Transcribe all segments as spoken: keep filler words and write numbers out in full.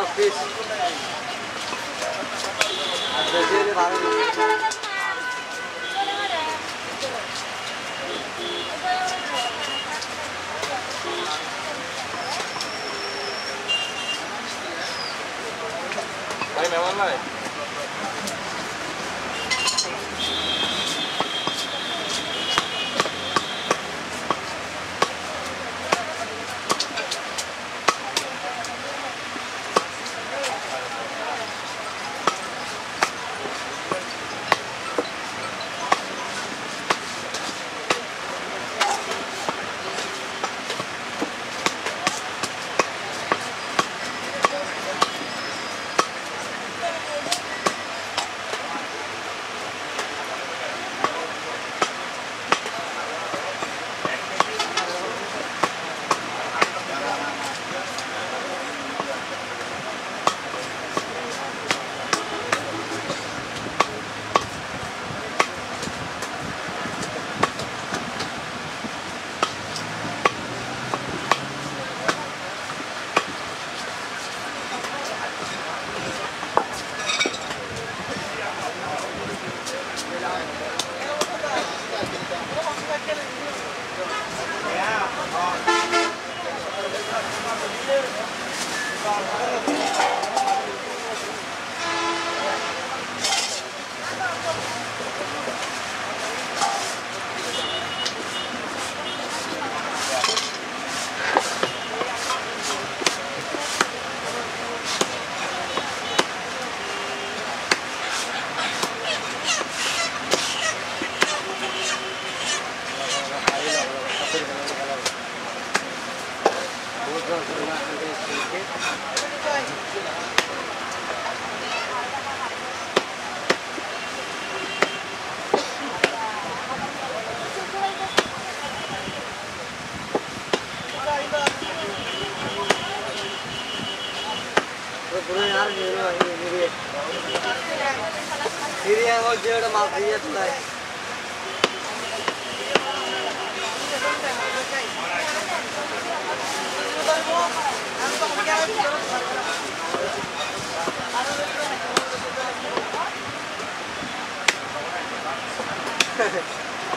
of fish. Hey, man, one minute.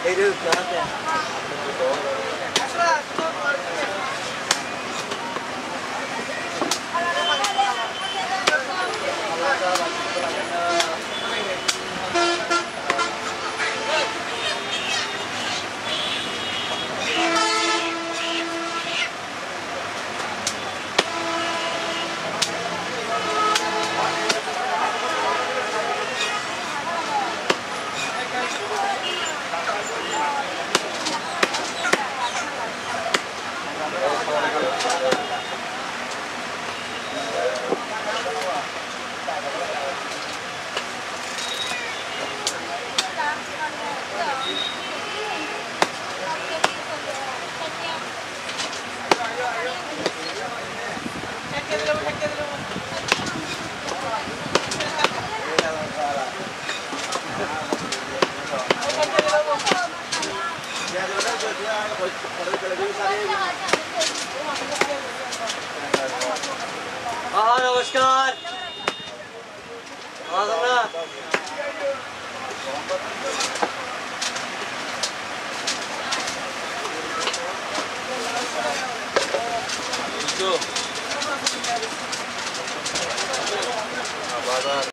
Hey dude, got that. Let's go.